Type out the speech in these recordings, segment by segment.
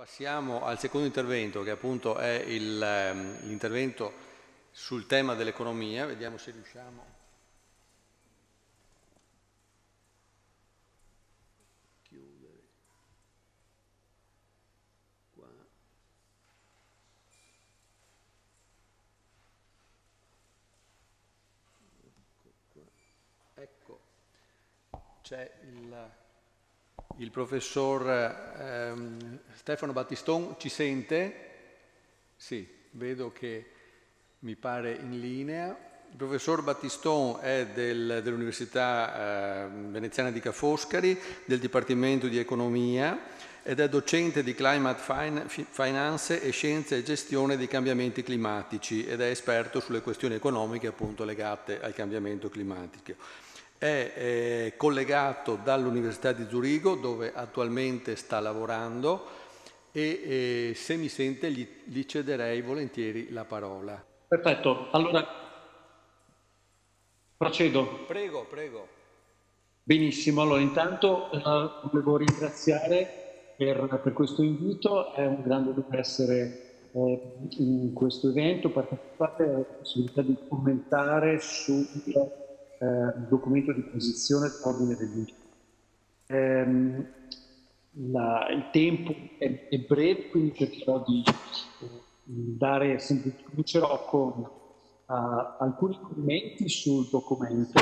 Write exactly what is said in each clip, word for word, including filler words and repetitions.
Passiamo al secondo intervento, che appunto è l'intervento sul tema dell'economia. Vediamo se riusciamo. Chiudere. Qua. Ecco qua. Ecco. C'è il. Il professor ehm, Stefano Battiston ci sente? Sì, vedo che mi pare in linea. Il professor Battiston è del, dell'Università eh, Veneziana di Ca' Foscari, del Dipartimento di Economia, ed è docente di Climate Finance e Scienze e Gestione dei Cambiamenti Climatici, ed è esperto sulle questioni economiche appunto legate al cambiamento climatico. È eh, collegato dall'Università di Zurigo, dove attualmente sta lavorando, e eh, se mi sente gli, gli cederei volentieri la parola. Perfetto, allora procedo. Prego, prego. Benissimo, allora intanto eh, volevo ringraziare per, per questo invito, è un grande onore essere eh, in questo evento, partecipate alla possibilità di commentare su... il documento di posizione dell'ordine del giorno. Ehm, il tempo è, è breve, quindi cercherò di eh, dare, comincerò con uh, alcuni commenti sul documento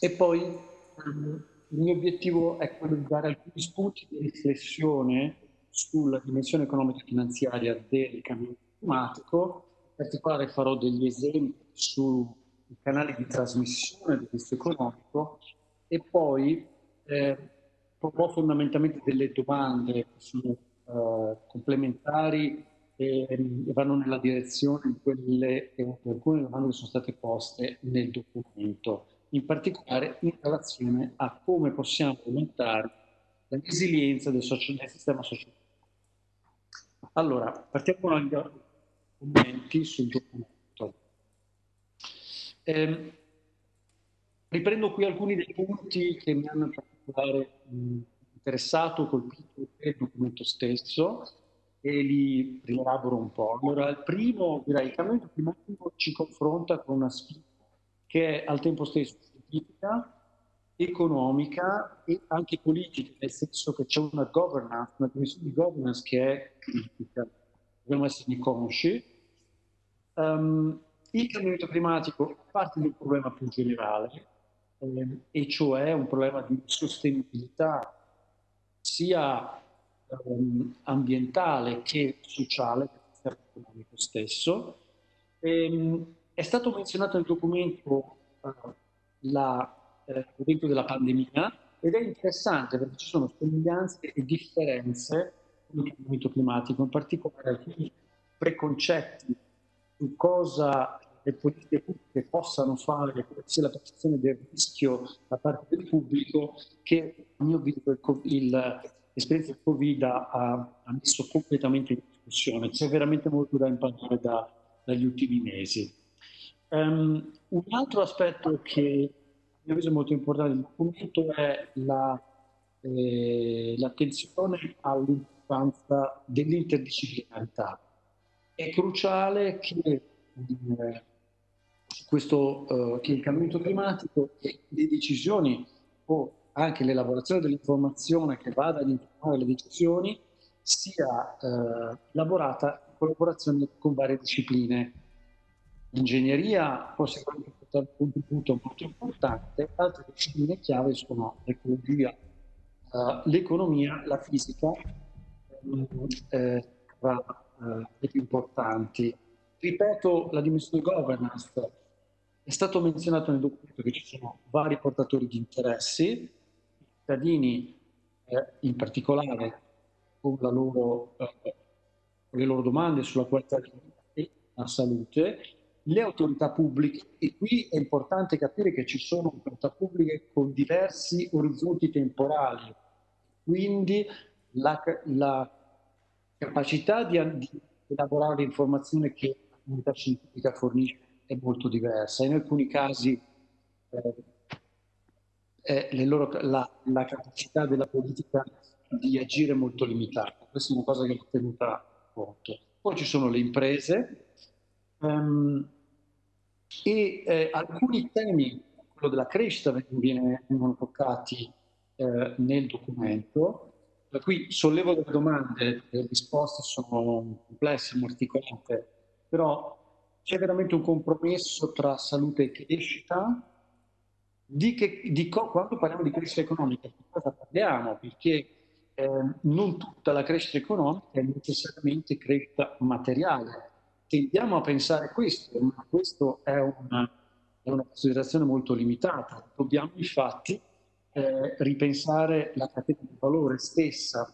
e poi um, il mio obiettivo è quello di dare alcuni spunti di riflessione sulla dimensione economica e finanziaria del cambiamento climatico. In particolare farò degli esempi su i canali di trasmissione del rischio economico e poi eh, proporrò fondamentalmente delle domande che sono eh, complementari e, e vanno nella direzione di quelle che alcune domande che sono state poste nel documento, in particolare in relazione a come possiamo aumentare la resilienza del, del sistema sociale. Allora, partiamo con i commenti sul documento. Eh, riprendo qui alcuni dei punti che mi hanno in particolare mh, interessato, colpito del documento stesso, e li rielaboro un po'. Allora, il primo, direi, il cambiamento climatico ci confronta con una sfida che è al tempo stesso scientifica, economica e anche politica, nel senso che c'è una governance, una dimensione di governance che è critica, dobbiamo esserne consci. Um, Il cambiamento climatico parte di un problema più generale, ehm, e cioè un problema di sostenibilità sia ehm, ambientale che sociale, che economico stesso. Ehm, è stato menzionato nel documento l'evento eh, della pandemia, ed è interessante perché ci sono somiglianze e differenze nel cambiamento climatico, in particolare alcuni preconcetti su cosa le politiche pubbliche possano fare, sia la percezione del rischio da parte del pubblico, che a mio avviso l'esperienza del Covid ha, ha messo completamente in discussione. C'è veramente molto da imparare da, dagli ultimi mesi. Um, un altro aspetto che a mio avviso è molto importante del documento è l'attenzione la, eh, all'importanza dell'interdisciplinarità. È cruciale che, eh, questo, eh, che il cambiamento climatico e le decisioni, o anche l'elaborazione dell'informazione che vada ad informare le decisioni, sia eh, elaborata in collaborazione con varie discipline. L'ingegneria può sicuramente portare un contributo molto importante, altre discipline chiave sono l'ecologia, eh, l'economia, la fisica, eh, tra le più importanti. Ripeto, la dimensione governance: è stato menzionato nel documento che ci sono vari portatori di interessi, i cittadini eh, in particolare con, la loro, eh, con le loro domande sulla qualità della vita e la salute, le autorità pubbliche, e qui è importante capire che ci sono autorità pubbliche con diversi orizzonti temporali, quindi la, la capacità di, di elaborare l'informazione che la comunità scientifica fornisce è molto diversa. In alcuni casi eh, eh, le loro, la, la capacità della politica di agire molto limitata. Questa è una cosa che va tenuta conto. Poi ci sono le imprese um, e eh, alcuni temi, quello della crescita, viene, vengono toccati eh, nel documento. Da qui sollevo delle domande, le risposte sono complesse, morticolate, però c'è veramente un compromesso tra salute e crescita. Di che, di co, quando parliamo di crescita economica, di cosa parliamo? Perché eh, non tutta la crescita economica è necessariamente crescita materiale. Tendiamo a pensare questo, ma questo è una, è una considerazione molto limitata. Dobbiamo infatti Eh, ripensare la catena di valore stessa.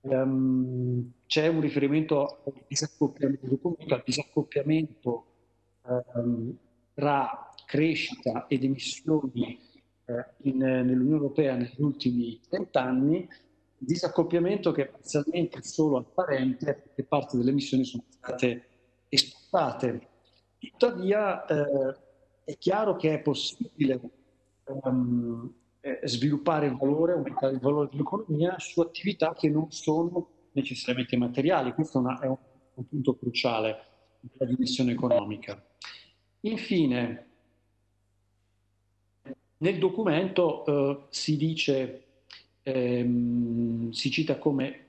Um, c'è un riferimento al disaccoppiamento, al disaccoppiamento um, tra crescita ed emissioni eh, in, nell'Unione Europea negli ultimi vent'anni, disaccoppiamento che è parzialmente solo apparente perché parte delle emissioni sono state esportate. Tuttavia eh, è chiaro che è possibile um, sviluppare il valore, aumentare il valore dell'economia su attività che non sono necessariamente materiali. Questo è, una, è un, un punto cruciale della dimensione economica. Infine, nel documento eh, si dice, ehm, si cita come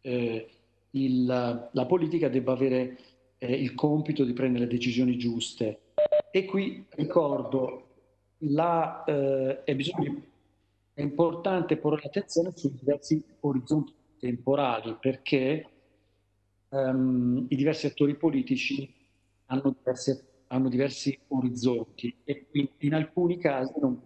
eh, il, la politica debba avere eh, il compito di prendere decisioni giuste. E qui ricordo La, eh, è, bisogno, è importante porre l'attenzione sui diversi orizzonti temporali, perché um, i diversi attori politici hanno diversi, hanno diversi orizzonti e quindi in alcuni casi non,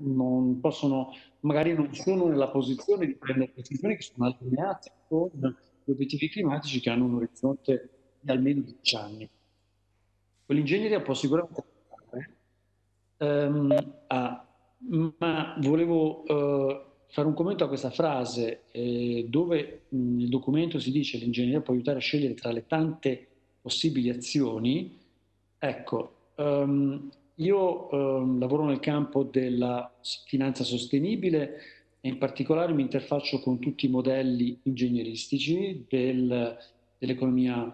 non possono, magari non sono nella posizione di prendere decisioni che sono allineate con gli obiettivi climatici, che hanno un orizzonte di almeno dieci anni. L'ingegneria può sicuramente Um, ah, ma volevo uh, fare un commento a questa frase eh, dove nel documento si dice che l'ingegneria può aiutare a scegliere tra le tante possibili azioni. Ecco, um, io um, lavoro nel campo della finanza sostenibile e in particolare mi interfaccio con tutti i modelli ingegneristici del, dell'economia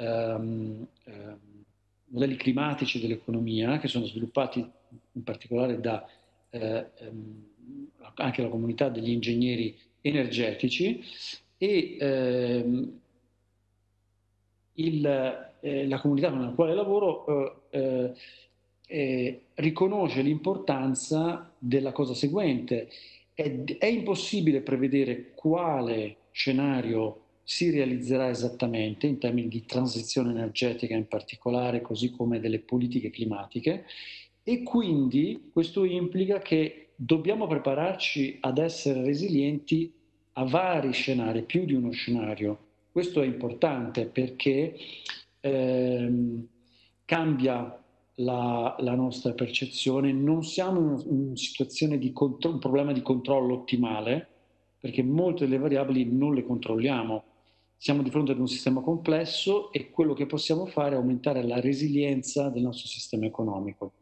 um, um, modelli climatici dell'economia, che sono sviluppati in particolare da eh, anche la comunità degli ingegneri energetici, e eh, il, eh, la comunità con la quale lavoro eh, eh, riconosce l'importanza della cosa seguente: è, è impossibile prevedere quale scenario si realizzerà esattamente in termini di transizione energetica in particolare, così come delle politiche climatiche, e quindi questo implica che dobbiamo prepararci ad essere resilienti a vari scenari, più di uno scenario. Questo è importante perché ehm, cambia la, la nostra percezione, non siamo in una situazione di contro- un problema di controllo ottimale, perché molte delle variabili non le controlliamo. Siamo di fronte ad un sistema complesso e quello che possiamo fare è aumentare la resilienza del nostro sistema economico.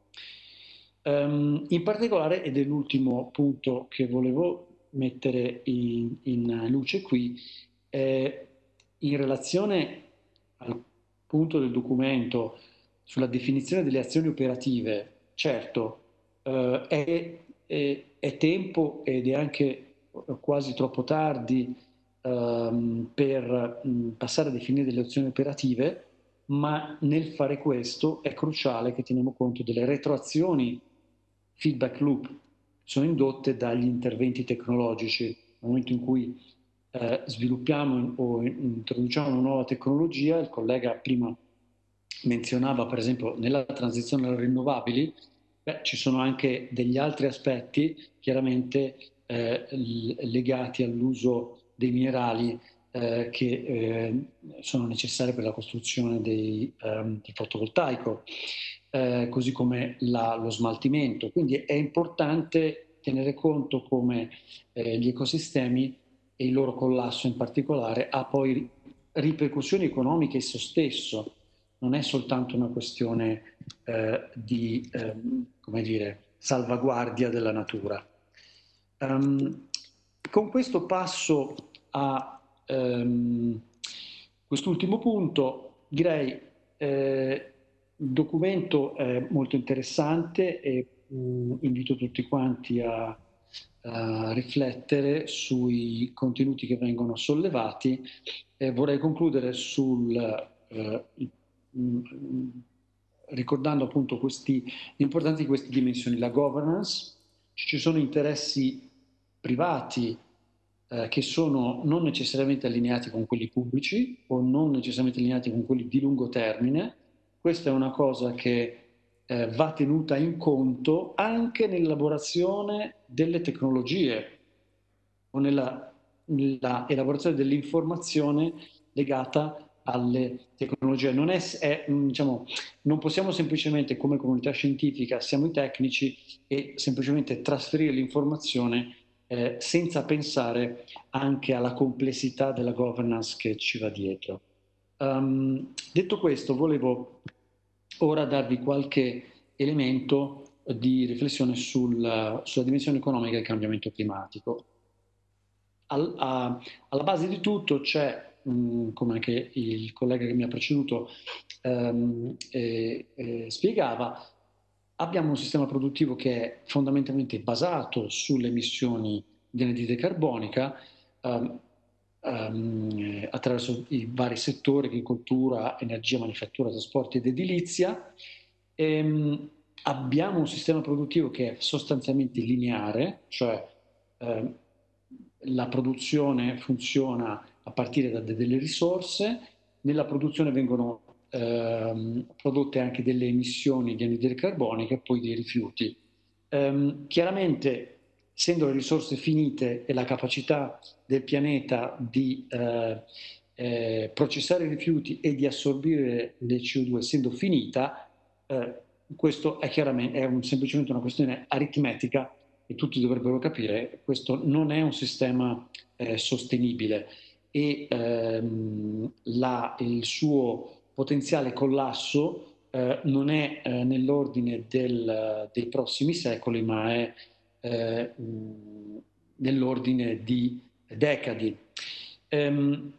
Um, in particolare, ed è l'ultimo punto che volevo mettere in, in luce qui, eh, in relazione al punto del documento sulla definizione delle azioni operative, certo, eh, è, è, è tempo ed è anche quasi troppo tardi Um, per um, passare a definire delle azioni operative, ma nel fare questo è cruciale che teniamo conto delle retroazioni feedback loop che sono indotte dagli interventi tecnologici. Nel momento in cui eh, sviluppiamo o introduciamo una nuova tecnologia, il collega prima menzionava per esempio nella transizione alle rinnovabili, beh, ci sono anche degli altri aspetti chiaramente eh, legati all'uso dei minerali eh, che eh, sono necessari per la costruzione dei, um, di fotovoltaico, eh, così come la, lo smaltimento. Quindi è importante tenere conto come eh, gli ecosistemi e il loro collasso in particolare ha poi ripercussioni economiche esso stesso. Non è soltanto una questione eh, di eh, come dire, salvaguardia della natura. Um, Con questo passo a ehm, quest'ultimo punto, direi eh, il documento è molto interessante e mh, invito tutti quanti a, a riflettere sui contenuti che vengono sollevati. Eh, vorrei concludere sul eh, mh, ricordando appunto questi, l'importanza di queste dimensioni, la governance. Ci sono interessi privati eh, che sono non necessariamente allineati con quelli pubblici o non necessariamente allineati con quelli di lungo termine. Questa è una cosa che eh, va tenuta in conto anche nell'elaborazione delle tecnologie o nella, nella elaborazione dell'informazione legata alle tecnologie. Non, è, è, diciamo, non possiamo semplicemente, come comunità scientifica, siamo i tecnici, e semplicemente trasferire l'informazione eh, senza pensare anche alla complessità della governance che ci va dietro. Um, detto questo, volevo ora darvi qualche elemento di riflessione sul, sulla dimensione economica del cambiamento climatico. Al, a, alla base di tutto c'è, come anche il collega che mi ha preceduto ehm, eh, eh, spiegava, abbiamo un sistema produttivo che è fondamentalmente basato sulle emissioni di anidride carbonica ehm, ehm, attraverso i vari settori, agricoltura, energia, manifattura, trasporti ed edilizia. Ehm, abbiamo un sistema produttivo che è sostanzialmente lineare, cioè ehm, la produzione funziona a partire da delle risorse, nella produzione vengono ehm, prodotte anche delle emissioni di anidride carbonica e poi dei rifiuti. Ehm, chiaramente, essendo le risorse finite e la capacità del pianeta di eh, eh, processare i rifiuti e di assorbire le C O due essendo finita, eh, questo è chiaramente è un, semplicemente una questione aritmetica e tutti dovrebbero capire, questo non è un sistema eh, sostenibile. E ehm, la, il suo potenziale collasso eh, non è eh, nell'ordine dei prossimi secoli, ma è eh, nell'ordine di decadi. Ehm,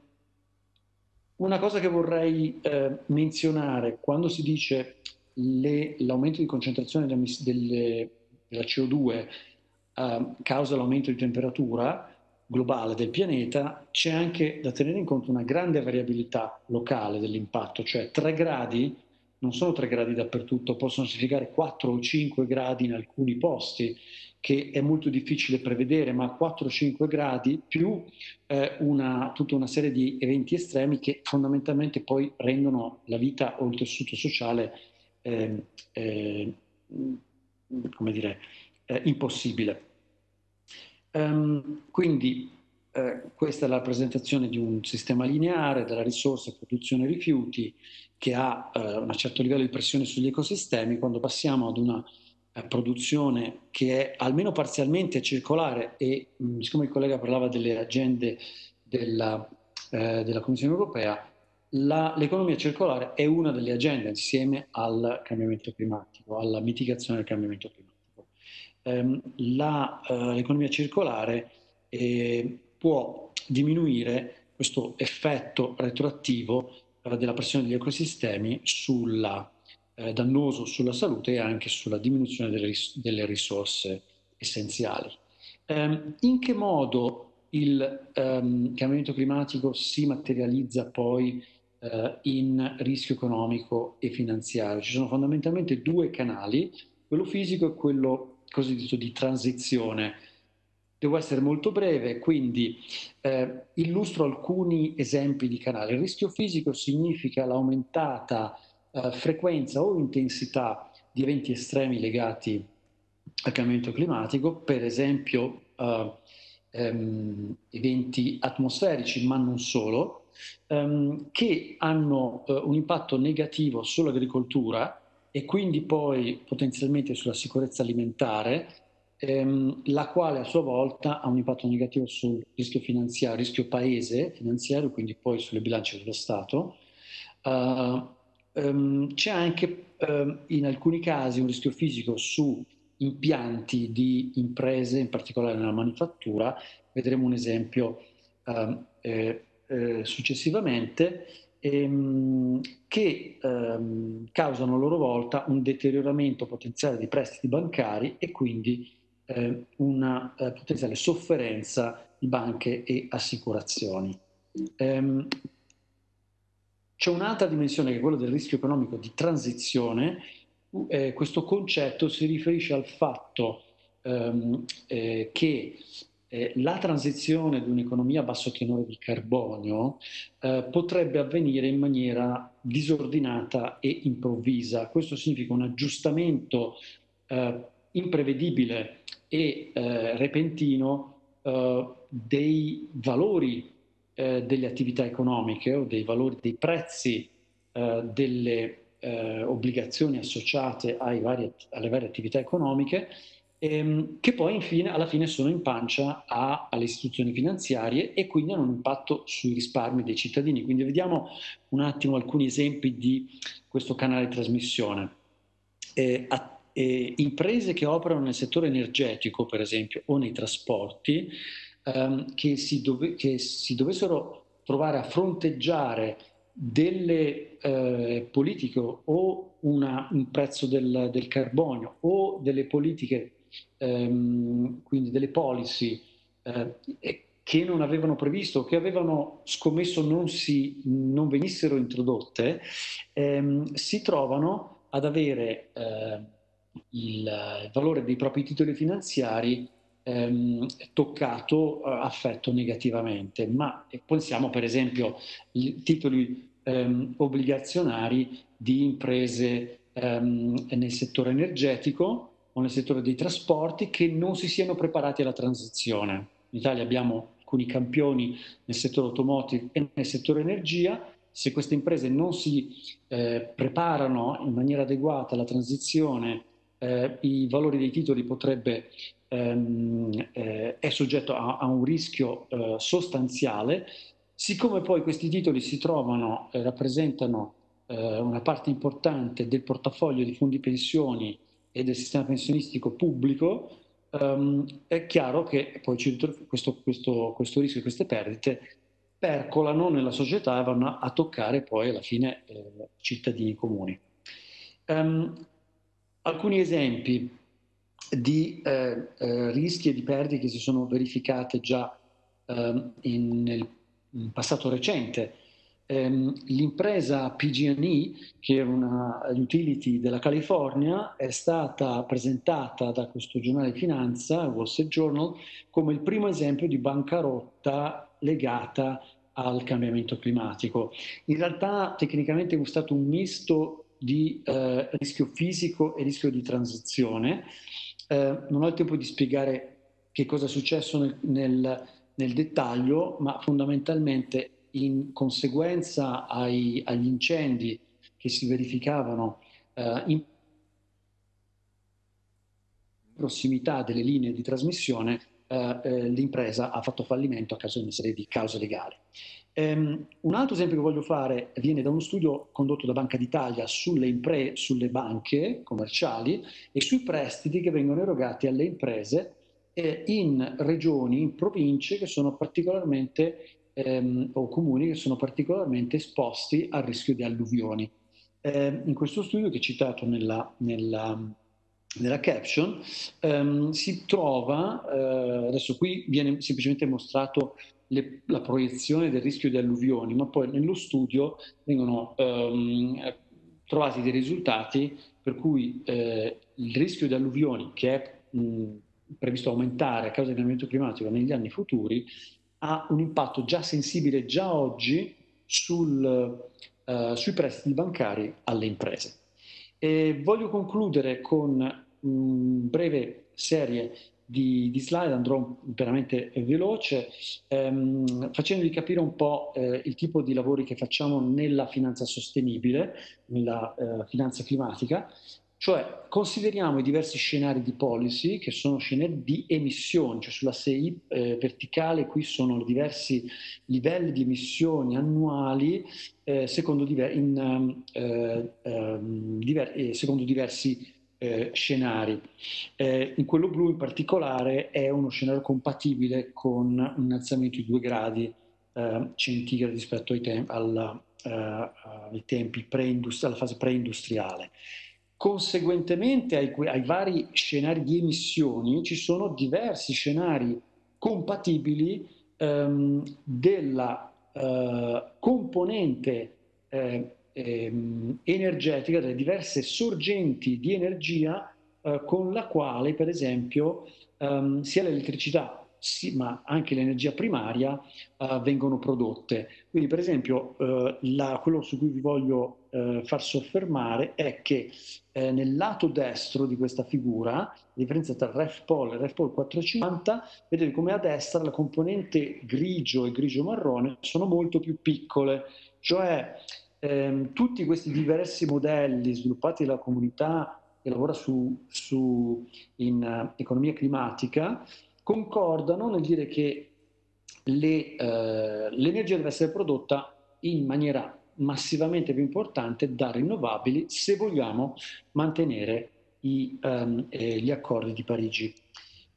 una cosa che vorrei eh, menzionare, quando si dice l'aumento di concentrazione delle, delle, della C O due eh, causa l'aumento di temperatura globale del pianeta, c'è anche da tenere in conto una grande variabilità locale dell'impatto, cioè tre gradi non sono tre gradi dappertutto, possono significare quattro o cinque gradi in alcuni posti, che è molto difficile prevedere, ma quattro o cinque gradi più eh, una, tutta una serie di eventi estremi che fondamentalmente poi rendono la vita o il tessuto sociale eh, eh, come dire, eh, impossibile. Um, quindi eh, questa è la presentazione di un sistema lineare della risorsa, produzione e rifiuti, che ha eh, un certo livello di pressione sugli ecosistemi. Quando passiamo ad una eh, produzione che è almeno parzialmente circolare e mh, siccome il collega parlava delle agende della, eh, della Commissione europea, l'economia circolare è una delle agende insieme al cambiamento climatico, alla mitigazione del cambiamento climatico. L'economia circolare eh, può diminuire questo effetto retroattivo eh, della pressione degli ecosistemi sulla, eh, dannoso sulla salute e anche sulla diminuzione delle, ris delle risorse essenziali. Eh, in che modo il ehm, cambiamento climatico si materializza poi eh, in rischio economico e finanziario? Ci sono fondamentalmente due canali, quello fisico e quello cosiddetto di transizione. Devo essere molto breve, quindi eh, illustro alcuni esempi di canali. Il rischio fisico significa l'aumentata eh, frequenza o intensità di eventi estremi legati al cambiamento climatico, per esempio eh, ehm, eventi atmosferici, ma non solo, ehm, che hanno eh, un impatto negativo sull'agricoltura e quindi poi potenzialmente sulla sicurezza alimentare, ehm, la quale a sua volta ha un impatto negativo sul rischio finanziario, rischio paese finanziario, quindi poi sulle bilance dello Stato. Uh, um, c'è anche um, in alcuni casi un rischio fisico su impianti di imprese, in particolare nella manifattura, vedremo un esempio um, eh, eh, successivamente, ehm, che ehm, causano a loro volta un deterioramento potenziale dei prestiti bancari e quindi eh, una eh, potenziale sofferenza di banche e assicurazioni. Ehm, C'è un'altra dimensione che è quella del rischio economico di transizione. Eh, questo concetto si riferisce al fatto ehm, eh, che eh, la transizione di un'economia a basso tenore di carbonio eh, potrebbe avvenire in maniera disordinata e improvvisa. Questo significa un aggiustamento eh, imprevedibile e eh, repentino eh, dei valori delle attività economiche o dei valori, dei prezzi eh, delle eh, obbligazioni associate ai vari, alle varie attività economiche, ehm, che poi infine, alla fine sono in pancia a, alle istituzioni finanziarie e quindi hanno un impatto sui risparmi dei cittadini. Quindi vediamo un attimo alcuni esempi di questo canale di trasmissione. Eh, a, eh, imprese che operano nel settore energetico, per esempio, o nei trasporti, Che si, dove, che si dovessero trovare a fronteggiare delle eh, politiche o una, un prezzo del, del carbonio o delle politiche, ehm, quindi delle policy eh, che non avevano previsto, che avevano scommesso non, si, non venissero introdotte, ehm, si trovano ad avere eh, il valore dei propri titoli finanziari Ehm, toccato, eh, affetto negativamente. Ma eh, pensiamo per esempio ai titoli ehm, obbligazionari di imprese ehm, nel settore energetico o nel settore dei trasporti che non si siano preparati alla transizione. In Italia abbiamo alcuni campioni nel settore automotive e nel settore energia. Se queste imprese non si eh, preparano in maniera adeguata alla transizione, eh, i valori dei titoli potrebbe è soggetto a, a un rischio eh, sostanziale. Siccome poi questi titoli si trovano e eh, rappresentano eh, una parte importante del portafoglio di fondi pensioni e del sistema pensionistico pubblico, ehm, è chiaro che poi ci, questo, questo, questo rischio e queste perdite percolano nella società e vanno a, a toccare poi alla fine eh, cittadini comuni. Ehm, alcuni esempi di eh, eh, rischi e di perdite che si sono verificate già eh, in, nel in passato recente. Eh, l'impresa P G and E, che è una utility della California, è stata presentata da questo giornale di finanza, Wall Street Journal, come il primo esempio di bancarotta legata al cambiamento climatico. In realtà tecnicamente è stato un misto di eh, rischio fisico e rischio di transizione. Eh, non ho il tempo di spiegare che cosa è successo nel, nel, nel dettaglio, ma fondamentalmente in conseguenza ai, agli incendi che si verificavano eh, in prossimità delle linee di trasmissione, eh, eh, l'impresa ha fatto fallimento a causa di una serie di cause legali. Um, un altro esempio che voglio fare viene da uno studio condotto da Banca d'Italia sulle, impre- sulle banche commerciali e sui prestiti che vengono erogati alle imprese eh, in regioni, in province che sono particolarmente ehm, o comuni che sono particolarmente esposti al rischio di alluvioni. Eh, in questo studio che è citato nella, nella, nella caption ehm, si trova, eh, adesso qui viene semplicemente mostrato Le, la proiezione del rischio di alluvioni, ma poi nello studio vengono ehm, trovati dei risultati per cui eh, il rischio di alluvioni, che è mh, previsto aumentare a causa del cambiamento climatico negli anni futuri, ha un impatto già sensibile già oggi sul, eh, sui prestiti bancari alle imprese. E voglio concludere con una breve serie Di, di slide, andrò veramente veloce, ehm, facendovi capire un po' eh, il tipo di lavori che facciamo nella finanza sostenibile, nella eh, finanza climatica, cioè consideriamo i diversi scenari di policy che sono scenari di emissioni, cioè sull'asse eh, verticale qui sono diversi livelli di emissioni annuali eh, secondo, diver- in, eh, eh, diver- eh, secondo diversi eh, scenari. Eh, in quello blu in particolare è uno scenario compatibile con un innalzamento di due gradi eh, centigradi rispetto ai, tem alla, eh, ai tempi alla fase preindustriale. Conseguentemente ai, ai vari scenari di emissioni ci sono diversi scenari compatibili ehm, della eh, componente eh, ehm, energetica, delle diverse sorgenti di energia eh, con la quale per esempio ehm, sia l'elettricità sì, ma anche l'energia primaria eh, vengono prodotte. Quindi per esempio eh, la, quello su cui vi voglio Eh, far soffermare è che eh, nel lato destro di questa figura, la differenza tra RefPol e RefPol quattrocentocinquanta, vedete come a destra la componente grigio e grigio-marrone sono molto più piccole, cioè ehm, tutti questi diversi modelli sviluppati dalla comunità che lavora su, su, in uh, economia climatica concordano nel dire che l'energia le, uh, deve essere prodotta in maniera massivamente più importante da rinnovabili se vogliamo mantenere i, um, eh, gli accordi di Parigi.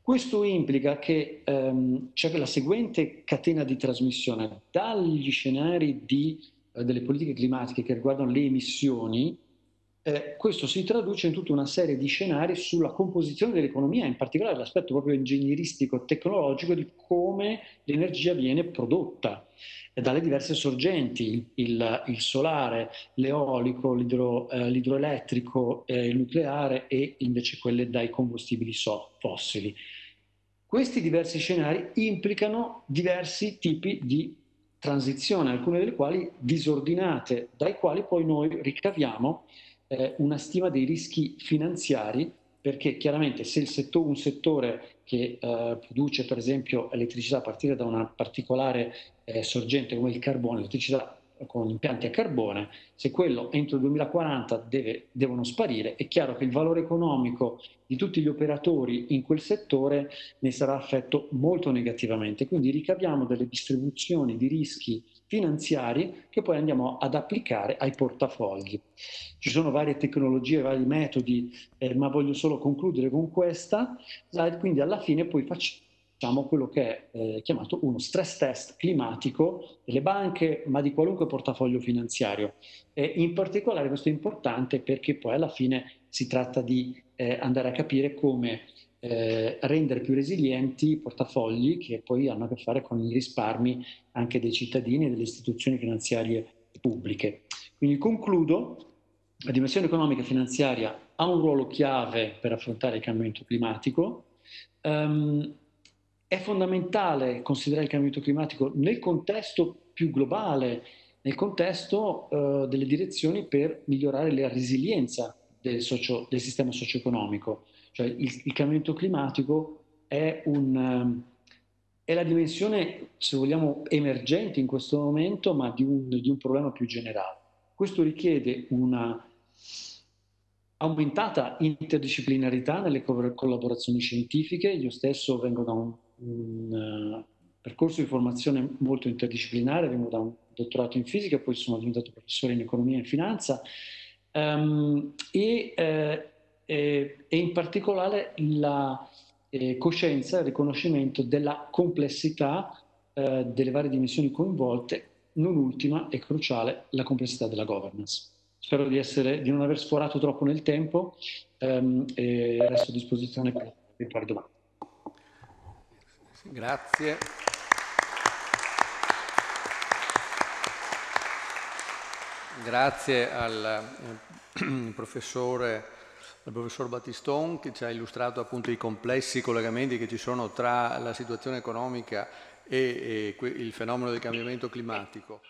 Questo implica che um, c'è la seguente catena di trasmissione dagli scenari di, eh, delle politiche climatiche che riguardano le emissioni. Eh, questo si traduce in tutta una serie di scenari sulla composizione dell'economia, in particolare l'aspetto proprio ingegneristico, tecnologico di come l'energia viene prodotta eh, dalle diverse sorgenti, il, il solare, l'eolico, l'idroelettrico, eh, eh, il nucleare e invece quelle dai combustibili fossili. Questi diversi scenari implicano diversi tipi di transizione, alcune delle quali disordinate, dai quali poi noi ricaviamo una stima dei rischi finanziari, perché chiaramente se il settore, un settore che eh, produce per esempio elettricità a partire da una particolare eh, sorgente come il carbone, l'elettricità con impianti a carbone, se quello entro il duemilaquaranta deve, devono sparire, è chiaro che il valore economico di tutti gli operatori in quel settore ne sarà affetto molto negativamente. Quindi ricaviamo delle distribuzioni di rischi finanziari che poi andiamo ad applicare ai portafogli. Ci sono varie tecnologie, vari metodi, eh, ma voglio solo concludere con questa slide, quindi alla fine poi facciamo quello che è eh, chiamato uno stress test climatico delle banche, ma di qualunque portafoglio finanziario. Eh, in particolare questo è importante perché poi alla fine si tratta di eh, andare a capire come Eh, rendere più resilienti i portafogli che poi hanno a che fare con i risparmi anche dei cittadini e delle istituzioni finanziarie pubbliche. Quindi concludo, la dimensione economica e finanziaria ha un ruolo chiave per affrontare il cambiamento climatico, um, è fondamentale considerare il cambiamento climatico nel contesto più globale, nel contesto uh, delle direzioni per migliorare la resilienza del, socio, del sistema socio-economico. Cioè il, il cambiamento climatico è, un, è la dimensione, se vogliamo, emergente in questo momento, ma di un, di un problema più generale. Questo richiede una aumentata interdisciplinarità nelle collaborazioni scientifiche. Io stesso vengo da un, un percorso di formazione molto interdisciplinare, vengo da un dottorato in fisica, poi sono diventato professore in economia e finanza, um, e... Eh, e in particolare la eh, coscienza e il riconoscimento della complessità eh, delle varie dimensioni coinvolte, non ultima e cruciale la complessità della governance. Spero di, essere, di non aver sforato troppo nel tempo ehm, e resto a disposizione per fare domande. Grazie. Grazie al eh, professore Il professor Battiston, che ci ha illustrato appunto i complessi collegamenti che ci sono tra la situazione economica e, e il fenomeno del cambiamento climatico.